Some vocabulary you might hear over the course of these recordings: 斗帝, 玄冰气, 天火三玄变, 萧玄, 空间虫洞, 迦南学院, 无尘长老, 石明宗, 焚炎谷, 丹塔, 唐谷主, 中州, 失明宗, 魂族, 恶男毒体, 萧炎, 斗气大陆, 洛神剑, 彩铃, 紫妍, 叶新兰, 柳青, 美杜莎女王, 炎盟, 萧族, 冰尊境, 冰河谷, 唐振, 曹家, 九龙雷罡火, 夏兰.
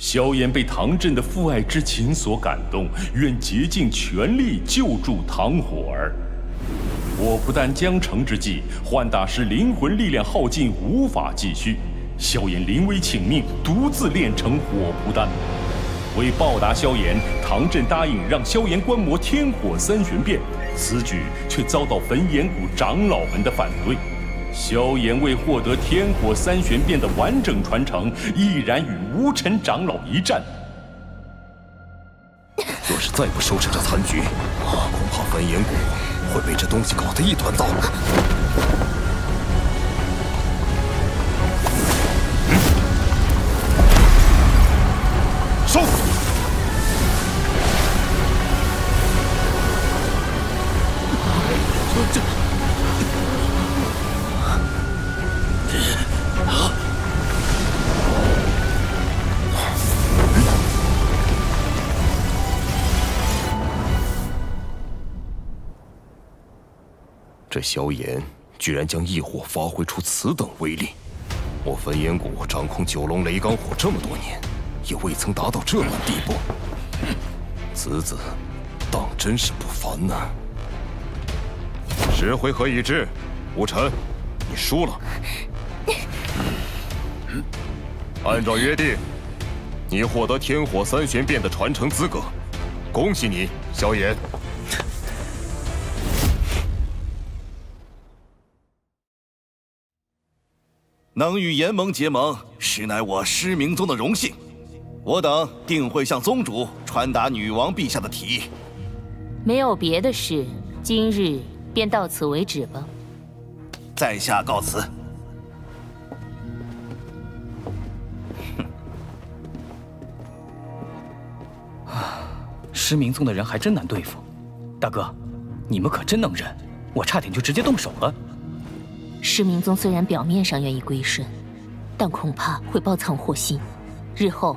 萧炎被唐振的父爱之情所感动，愿竭尽全力救助唐火儿。我不但江城之际，幻大师灵魂力量耗尽，无法继续。萧炎临危请命，独自炼成火蒲丹。为报答萧炎，唐振答应让萧炎观摩天火三玄变，此举却遭到焚炎谷长老们的反对。 萧炎为获得天火三玄变的完整传承，毅然与无尘长老一战。若是再不收拾这残局，恐怕焚炎谷会被这东西搞得一团糟。收！ 这萧炎居然将异火发挥出此等威力，我焚炎谷掌控九龙雷罡火这么多年，也未曾达到这般地步。此子当真是不凡呢。十回合已至，无尘，你输了。按照约定，你获得天火三玄变的传承资格，恭喜你，萧炎。 能与炎盟结盟，实乃我失明宗的荣幸。我等定会向宗主传达女王陛下的提议。没有别的事，今日便到此为止吧。在下告辞。失明宗的人还真难对付。大哥，你们可真能忍，我差点就直接动手了。 石明宗虽然表面上愿意归顺，但恐怕会包藏祸心，日后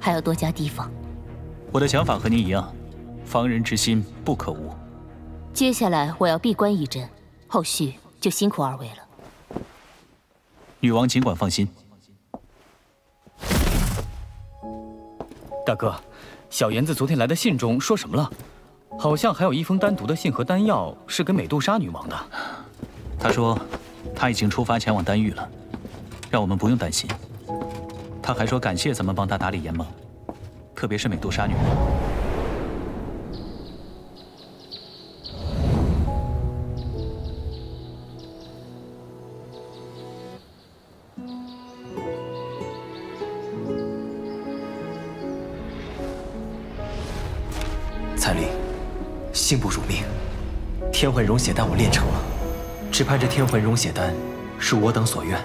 还要多加提防。我的想法和您一样，防人之心不可无。接下来我要闭关一阵，后续就辛苦二位了。女王尽管放心。大哥，小炎子昨天来的信中说什么了？好像还有一封单独的信和丹药是给美杜莎女王的。他说。 他已经出发前往丹域了，让我们不用担心。他还说感谢咱们帮他打理炎盟，特别是美杜莎女王。彩铃，幸不辱命，天魂溶血丹我炼成了。 只盼这天魂溶血丹是我等所愿，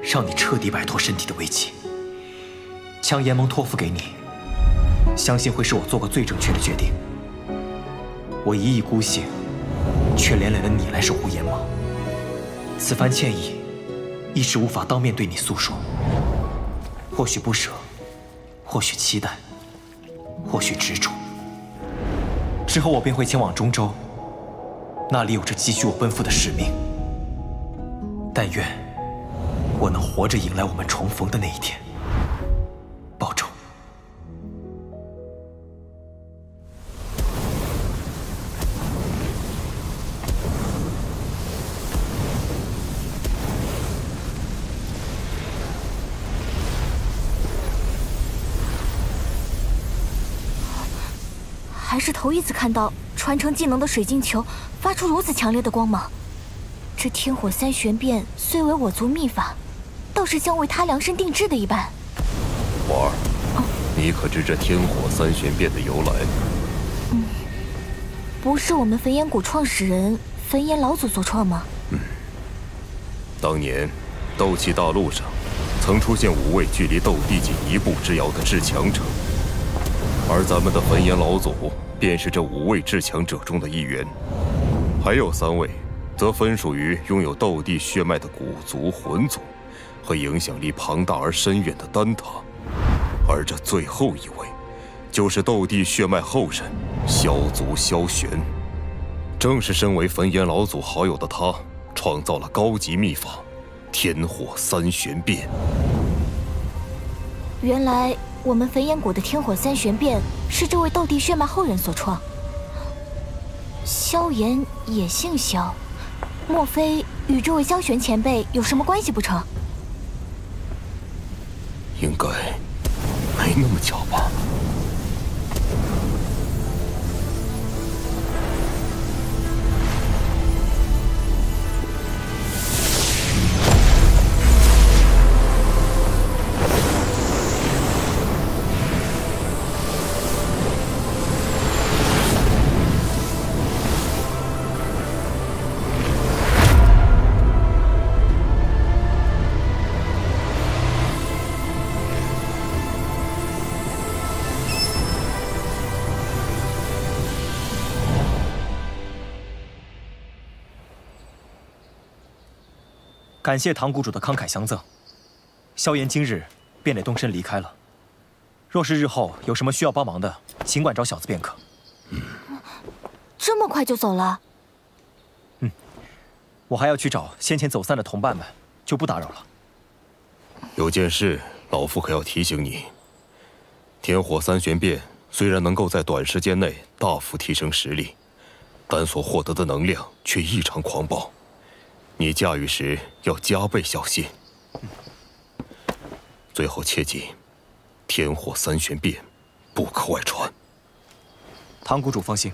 让你彻底摆脱身体的危机。将炎盟托付给你，相信会是我做过最正确的决定。我一意孤行，却连累了你来守护炎盟。此番歉意，一时无法当面对你诉说。或许不舍，或许期待，或许执着。之后我便会前往中州。 那里有着急需我奔赴的使命，但愿我能活着迎来我们重逢的那一天。保重。还是头一次看到。 传承技能的水晶球发出如此强烈的光芒，这天火三玄变虽为我族秘法，倒是像为他量身定制的一般。火儿，你可知这天火三玄变的由来？不是我们焚炎谷创始人焚炎老祖所创吗？当年斗气大陆上曾出现五位距离斗帝仅一步之遥的至强者，而咱们的焚炎老祖。 便是这五位至强者中的一员，还有3位，则分属于拥有斗帝血脉的古族、魂族，和影响力庞大而深远的丹塔。而这最后一位，就是斗帝血脉后人萧族萧玄。正是身为焚炎老祖好友的他，创造了高级秘法——天火三玄变。原来我们焚炎谷的天火三玄变是这位斗帝血脉后人所创。萧炎也姓萧，莫非与这位萧玄前辈有什么关系不成？应该没那么巧吧。 感谢唐谷主的慷慨相赠，萧炎今日便得动身离开了。若是日后有什么需要帮忙的，尽管找小子便可。嗯，这么快就走了？嗯，我还要去找先前走散的同伴们，就不打扰了。有件事，老夫可要提醒你：天火三玄变虽然能够在短时间内大幅提升实力，但所获得的能量却异常狂暴。 你驾驭时要加倍小心。最后切记，天火三玄变不可外传。唐谷主放心，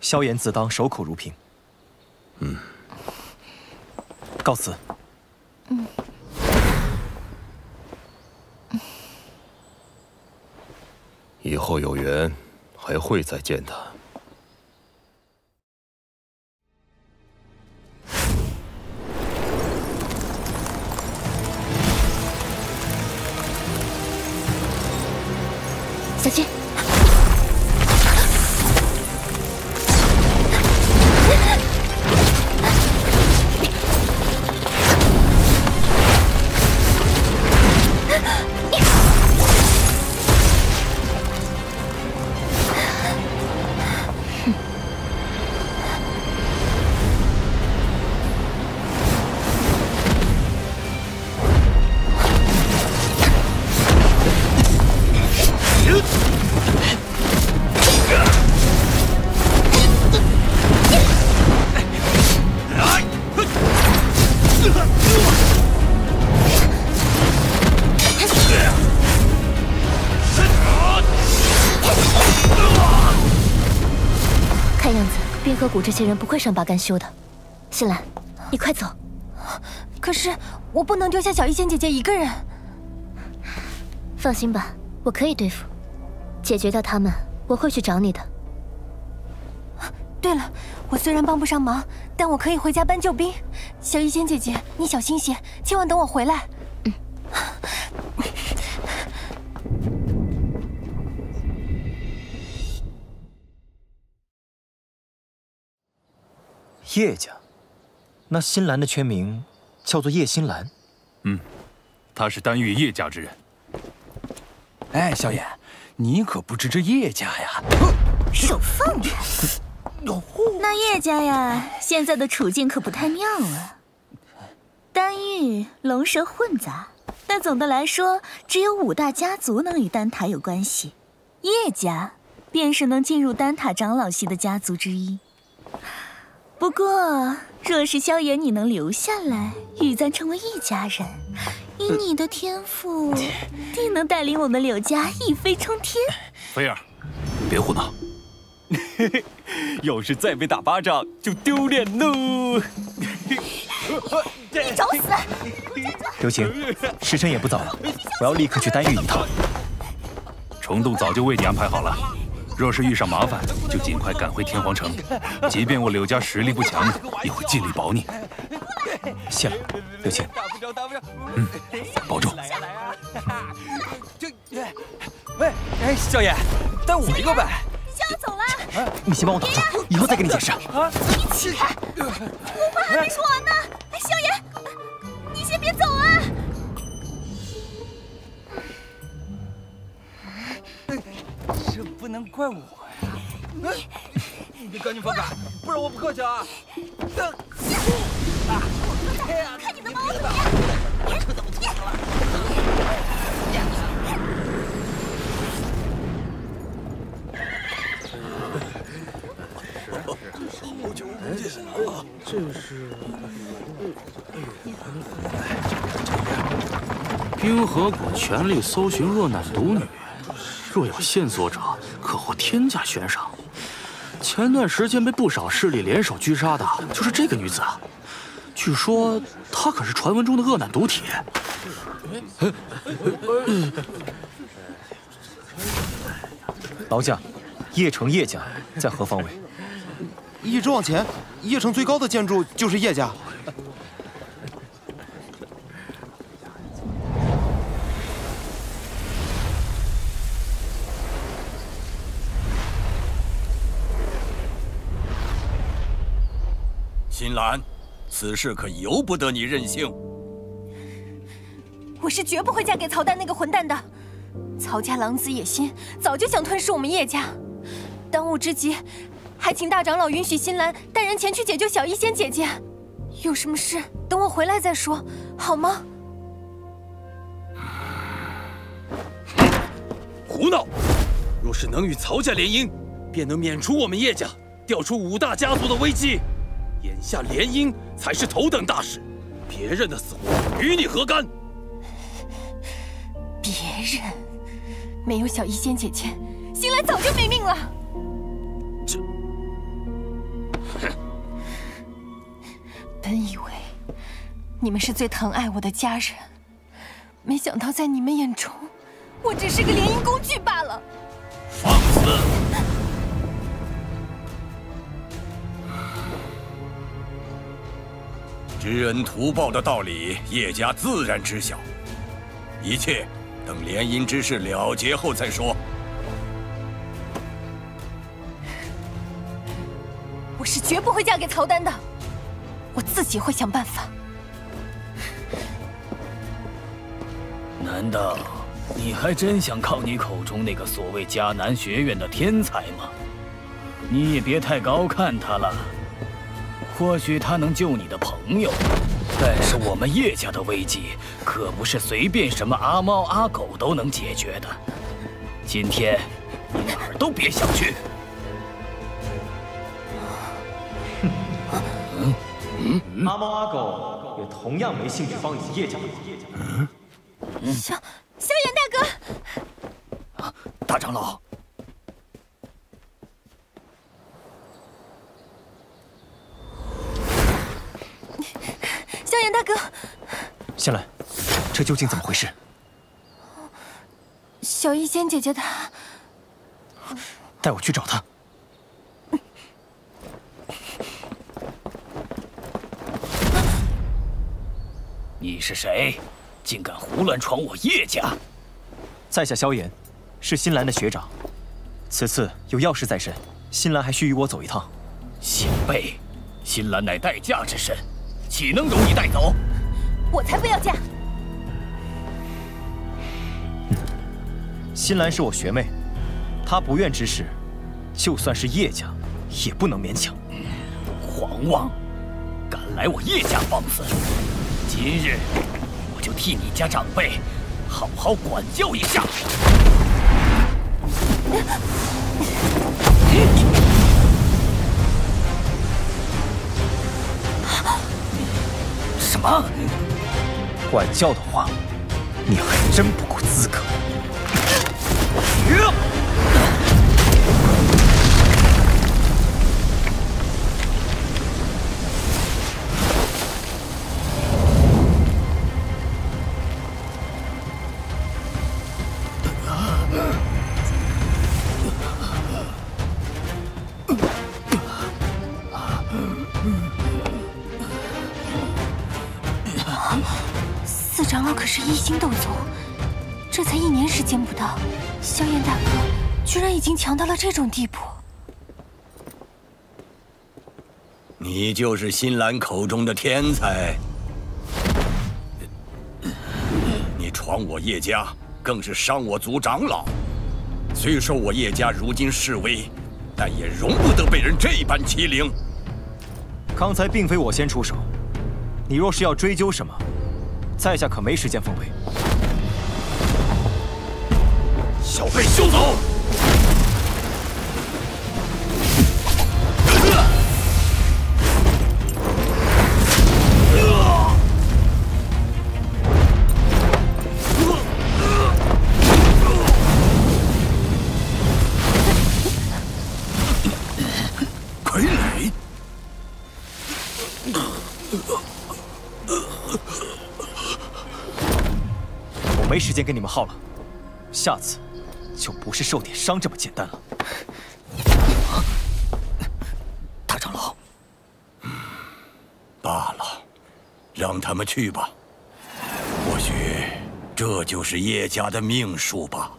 萧炎自当守口如瓶。嗯，告辞。嗯。 以后有缘，还会再见的。 小心！谷这些人不会善罢甘休的，新兰，你快走！可是我不能丢下小一仙姐姐一个人。放心吧，我可以对付，解决掉他们，我会去找你的。对了，我虽然帮不上忙，但我可以回家搬救兵。小一仙姐姐，你小心些，千万等我回来。嗯。叶家，那新兰的全名叫做叶新兰。嗯，她是丹羽叶家之人。哎，萧炎，你可不知这叶家呀！手放着。那叶家呀，现在的处境可不太妙啊。丹羽龙蛇混杂，但总的来说，只有五大家族能与丹塔有关系，叶家便是能进入丹塔长老系的家族之一。 不过，若是萧炎你能留下来，与咱成为一家人，以你的天赋，定能带领我们柳家一飞冲天。菲儿，别胡闹！要是再被打巴掌，就丢脸喽！你找死！刘晴，时辰也不早了，我要立刻去丹域一趟。虫洞早就为你安排好了。 若是遇上麻烦，就尽快赶回天皇城。即便我柳家实力不强，也会尽力保你。谢了，柳青。嗯，保重。喂，哎，萧炎，带我一个呗。萧炎走了。你先帮我挡住，以后再跟你解释。你起开！我话还没说完呢。萧炎，你先别走啊！ 这不能怪我呀！你赶紧放开，不然我不客气啊！看你能把我怎么样！是好久不见啊！这是冰河谷全力搜寻若男独女，若有线索者，可获天价悬赏。前段时间被不少势力联手狙杀的就是这个女子，据说她可是传闻中的恶男毒体。 劳驾，叶城叶家在何方位？一直往前，叶城最高的建筑就是叶家。新兰，此事可由不得你任性。 我是绝不会嫁给曹丹那个混蛋的。曹家狼子野心，早就想吞噬我们叶家。当务之急，还请大长老允许新兰带人前去解救小医仙姐姐。有什么事，等我回来再说，好吗？胡闹！若是能与曹家联姻，便能免除我们叶家调出五大家族的危机。眼下联姻才是头等大事，别人的死活与你何干？ 别人没有小医仙姐姐，新兰早就没命了。这，本以为你们是最疼爱我的家人，没想到在你们眼中，我只是个联姻工具罢了。放肆！知恩图报的道理，叶家自然知晓，一切。 等联姻之事了结后再说。我是绝不会嫁给曹丹的，我自己会想办法。难道你还真想靠你口中那个所谓迦南学院的天才吗？你也别太高看他了，或许他能救你的朋友。 但是我们叶家的危机可不是随便什么阿猫阿狗都能解决的。今天你哪儿都别想去。阿猫阿狗也同样没兴趣帮你们叶家的忙。萧炎大哥，啊，大长老。 萧炎大哥，夏兰，这究竟怎么回事？小医仙姐姐她，带我去找她。你是谁？竟敢胡乱闯我叶家！在下萧炎，是新兰的学长。此次有要事在身，新兰还需与我走一趟。小辈，新兰乃待嫁之身。 岂能容你带走？我才不要嫁！新兰是我学妹，她不愿之事，就算是叶家，也不能勉强。狂妄，敢来我叶家放肆！今日我就替你家长辈好好管教一下。什么？管教的话，你还真不够资格。已经强到了这种地步，你就是新兰口中的天才。你闯我叶家，更是伤我族长老。虽说我叶家如今式微，但也容不得被人这般欺凌。刚才并非我先出手，你若是要追究什么，在下可没时间奉陪。小辈休走！时间跟你们耗了，下次就不是受点伤这么简单了。大长老，罢了，让他们去吧。或许这就是叶家的命数吧。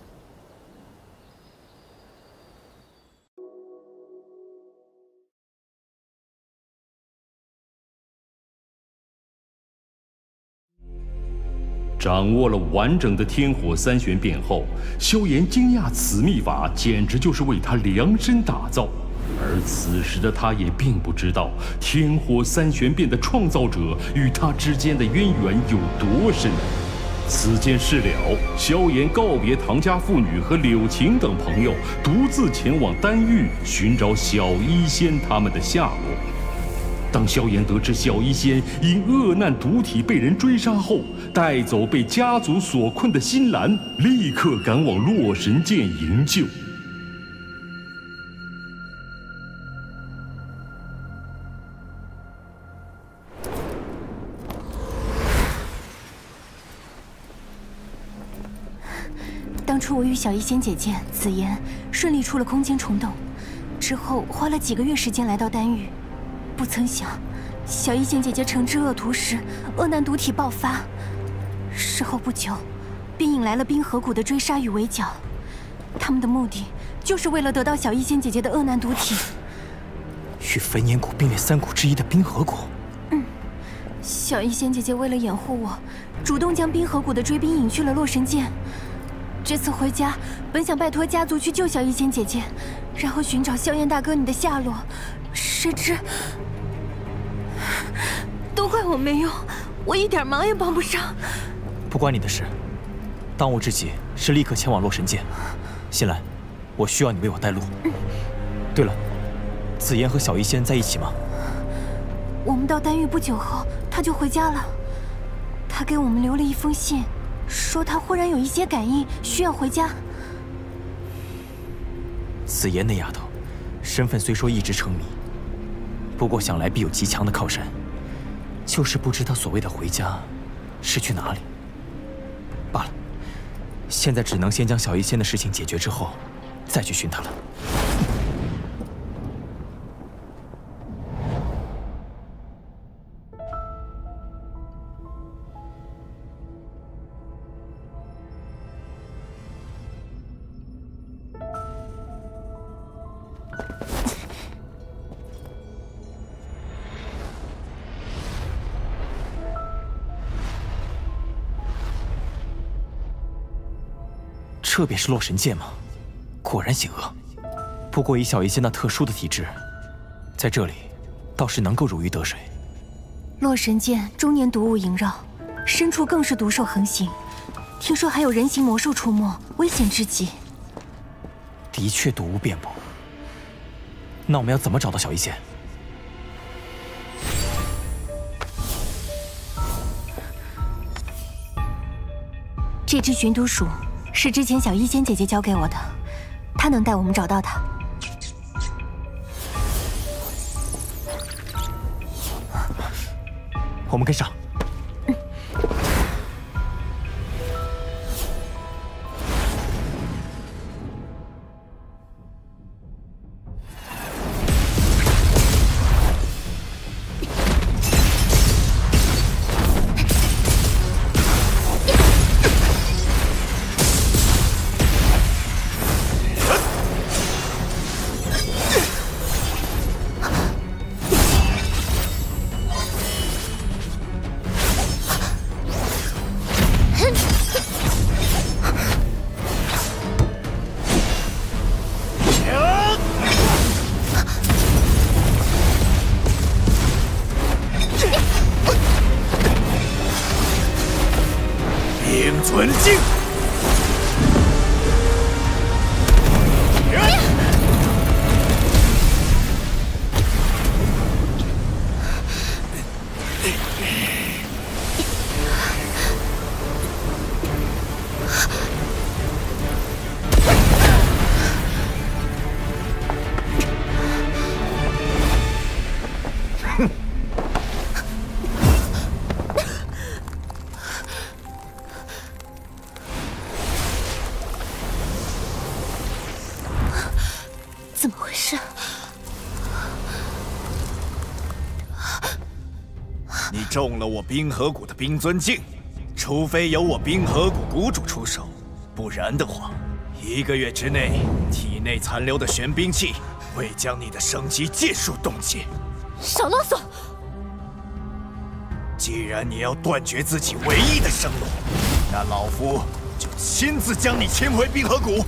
掌握了完整的天火三玄变后，萧炎惊讶此秘法简直就是为他量身打造。而此时的他也并不知道天火三玄变的创造者与他之间的渊源有多深。此件事了，萧炎告别唐家妇女和柳晴等朋友，独自前往丹域寻找小医仙他们的下落。 当萧炎得知小医仙因恶难毒体被人追杀后，带走被家族所困的新兰，立刻赶往洛神剑营救。当初我与小医仙姐姐紫妍顺利出了空间虫洞，之后花了几个月时间来到丹域。 不曾想，小医仙姐姐惩治恶徒时，恶难毒体爆发。事后不久，便引来了冰河谷的追杀与围剿。他们的目的就是为了得到小医仙姐姐的恶难毒体。与焚炎谷并列三谷之一的冰河谷。嗯，小医仙姐姐为了掩护我，主动将冰河谷的追兵引去了洛神剑。这次回家，本想拜托家族去救小医仙姐姐，然后寻找萧炎大哥你的下落。 谁知，都怪我没用，我一点忙也帮不上。不关你的事，当务之急是立刻前往洛神界。新兰，我需要你为我带路。对了，紫妍和小医仙在一起吗？我们到丹域不久后，她就回家了。她给我们留了一封信，说她忽然有一些感应，需要回家。紫妍那丫头，身份虽说一直成谜。 不过想来必有极强的靠山，就是不知道所谓的回家，是去哪里。罢了，现在只能先将小医仙的事情解决之后，再去寻他了。这便是洛神剑吗？果然险恶。不过以小医仙那特殊的体质，在这里倒是能够如鱼得水。洛神剑终年毒雾萦绕，深处更是毒兽横行，听说还有人形魔兽出没，危险至极。的确毒雾遍布。那我们要怎么找到小医仙？这只寻毒鼠。 是之前小医仙姐姐教给我的，她能带我们找到她。我们跟上。嗯、中了我冰河谷的冰尊境，除非由我冰河谷谷主出手，不然的话，1个月之内，体内残留的玄冰气会将你的升级尽数冻结。少啰嗦！既然你要断绝自己唯一的生路，那老夫就亲自将你牵回冰河谷。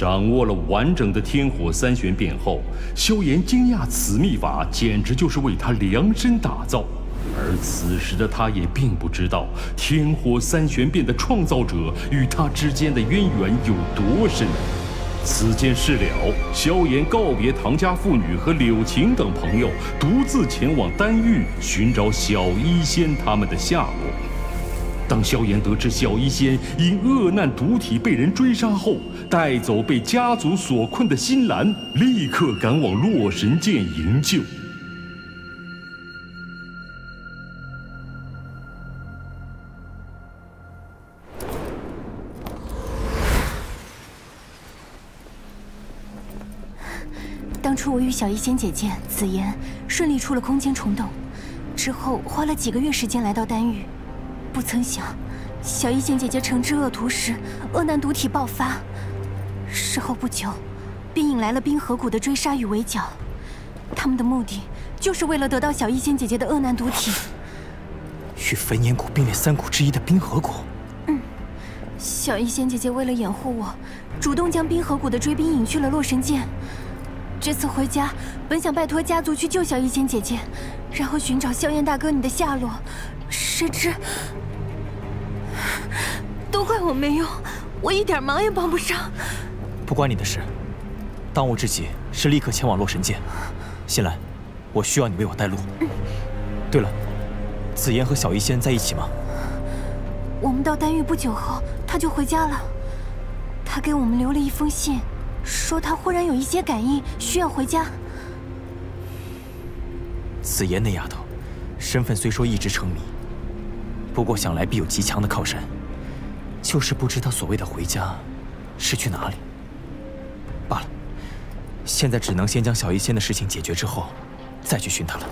掌握了完整的天火三玄变后，萧炎惊讶此秘法简直就是为他量身打造。而此时的他也并不知道天火三玄变的创造者与他之间的渊源有多深。此件事了，萧炎告别唐家妇女和柳晴等朋友，独自前往丹域寻找小医仙他们的下落。 当萧炎得知小医仙因恶难毒体被人追杀后，带走被家族所困的新兰，立刻赶往洛神剑营救。当初我与小医仙姐姐紫妍顺利出了空间虫洞，之后花了几个月时间来到丹域。 不曾想，小医仙姐姐惩治恶徒时，恶难毒体爆发。事后不久，便引来了冰河谷的追杀与围剿。他们的目的就是为了得到小医仙姐姐的恶难毒体。与焚炎谷并列3谷之一的冰河谷。嗯，小医仙姐姐为了掩护我，主动将冰河谷的追兵引去了洛神剑。这次回家，本想拜托家族去救小医仙姐姐，然后寻找萧炎大哥你的下落，谁知。 都怪我没用，我一点忙也帮不上。不关你的事，当务之急是立刻前往洛神剑。新兰，我需要你为我带路。对了，紫妍和小医仙在一起吗？我们到丹域不久后，她就回家了。她给我们留了一封信，说她忽然有一些感应，需要回家。紫妍那丫头，身份虽说一直成谜，不过想来必有极强的靠山。 就是不知道所谓的回家，是去哪里。罢了，现在只能先将小医仙的事情解决之后，再去寻她了。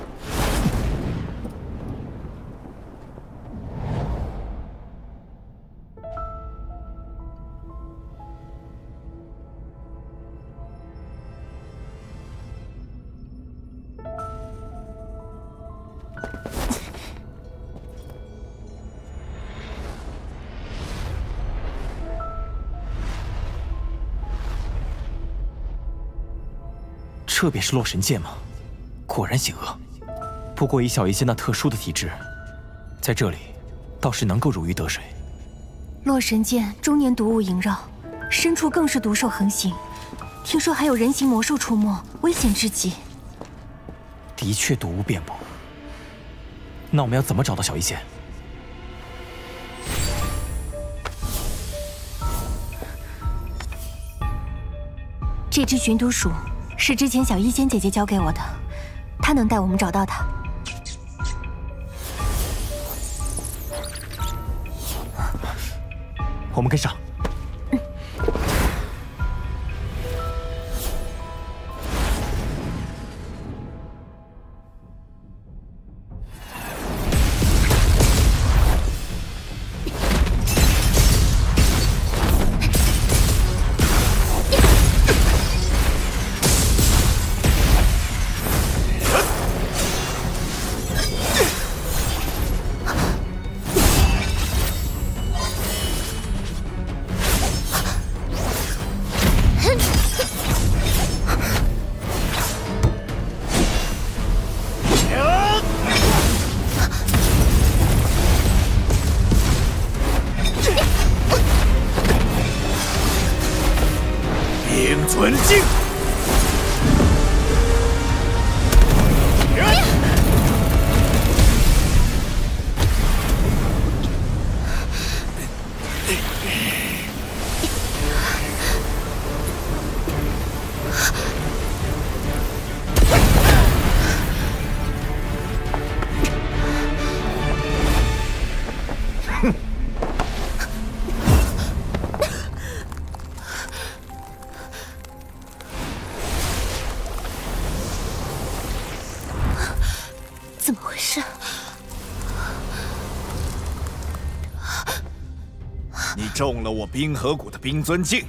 这便是洛神剑吗？果然险恶。不过以小医仙那特殊的体质，在这里倒是能够如鱼得水。洛神剑终年毒雾萦绕，深处更是毒兽横行，听说还有人形魔兽出没，危险至极。的确毒雾遍布。那我们要怎么找到小医仙？这只寻毒鼠是之前小医仙姐姐教给我的，她能带我们找到它。我们跟上。 中了我冰河谷的冰尊境，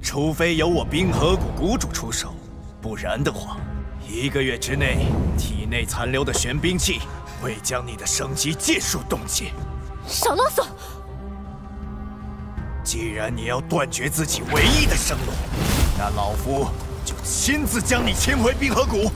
除非由我冰河谷谷主出手，不然的话，1个月之内，体内残留的玄冰气会将你的升级技术冻结。少啰嗦！既然你要断绝自己唯一的生路，那老夫就亲自将你牵回冰河谷。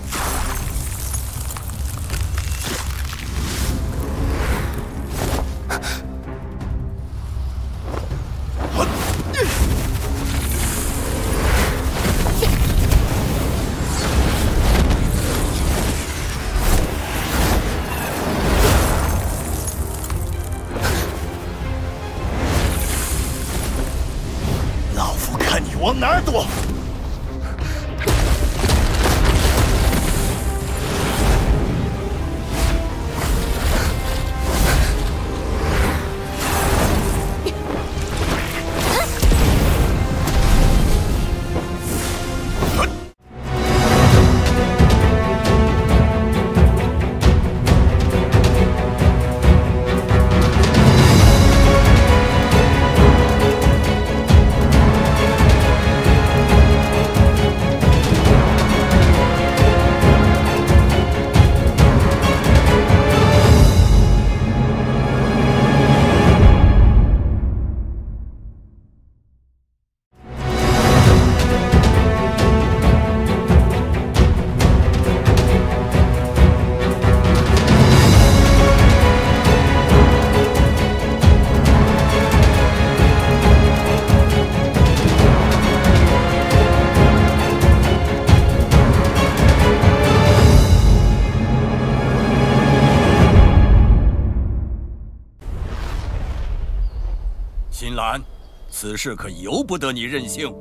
此事可由不得你任性！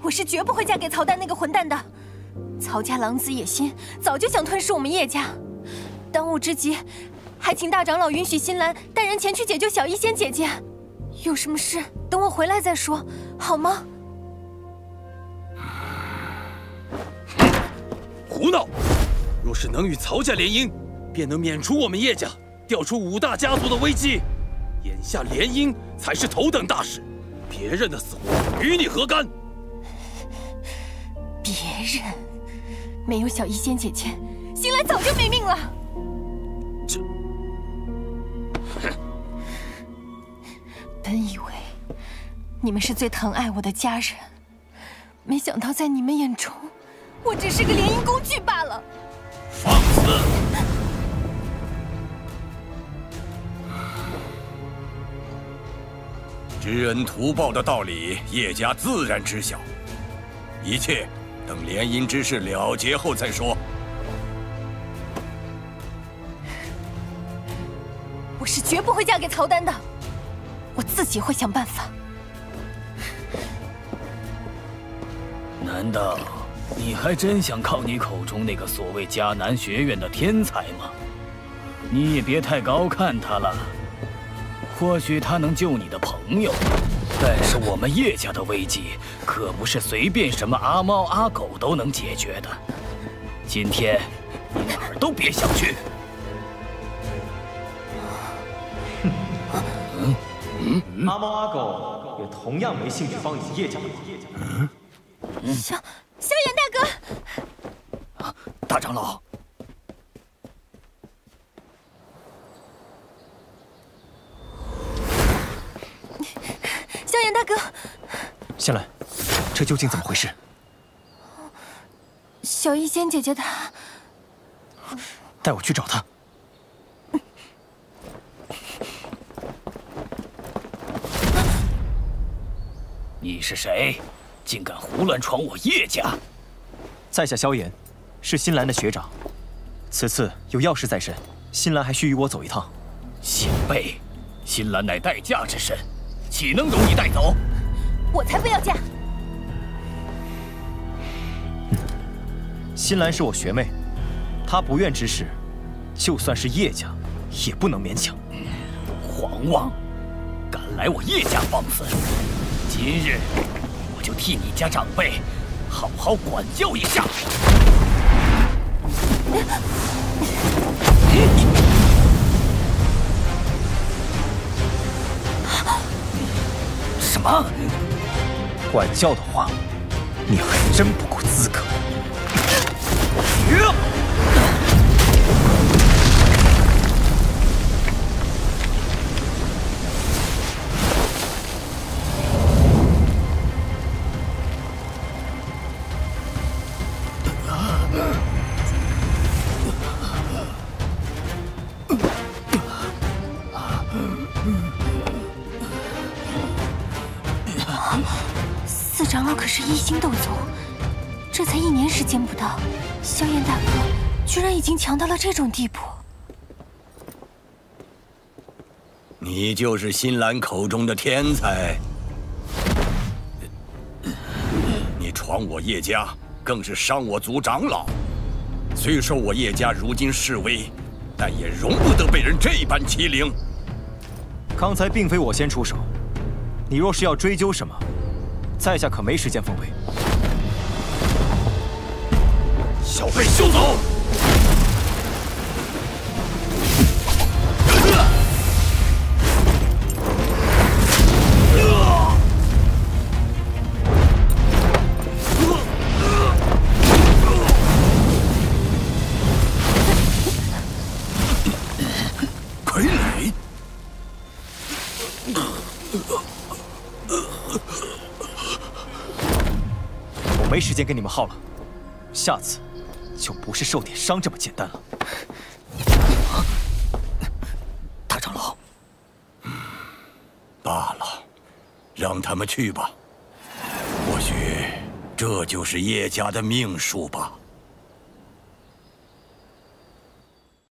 我是绝不会嫁给曹丹那个混蛋的。曹家狼子野心，早就想吞噬我们叶家。当务之急，还请大长老允许新兰带人前去解救小医仙姐姐。有什么事，等我回来再说，好吗？胡闹！若是能与曹家联姻，便能免除我们叶家调出5大家族的危机。 眼下联姻才是头等大事，别人的死活与你何干？别人没有小医仙姐姐，新兰早就没命了。这，本以为你们是最疼爱我的家人，没想到在你们眼中，我只是个联姻工具罢了。放肆！ 知恩图报的道理，叶家自然知晓。一切等联姻之事了结后再说。我是绝不会嫁给曹丹的，我自己会想办法。难道你还真想靠你口中那个所谓迦南学院的天才吗？你也别太高看他了。或许他能救你的朋友，但是我们叶家的危机可不是随便什么阿猫阿狗都能解决的。今天你哪儿都别想去。 阿猫阿狗也同样没兴趣帮你叶家的忙。萧炎大哥，啊，大长老，萧炎大哥，夏兰，这究竟怎么回事？小医仙姐姐她，带我去找她。 你是谁？竟敢胡乱闯我叶家！在下萧炎，是新兰的学长。此次有要事在身，新兰还需与我走一趟。贤辈，新兰乃待嫁之身，岂能容你带走？我才不要嫁！新兰是我学妹，她不愿之事，就算是叶家，也不能勉强。狂妄，敢来我叶家放肆！ 今日我就替你家长辈好好管教一下。什么？管教的话，你还真不够资格。已经强到了这种地步，你就是新兰口中的天才。你闯我叶家，更是伤我族长老。虽说我叶家如今式微，但也容不得被人这般欺凌。刚才并非我先出手，你若是要追究什么，在下可没时间奉陪。小辈休走！ 时间跟你们耗了，下次就不是受点伤这么简单了。大长老，罢了，让他们去吧。或许这就是叶家的命数吧。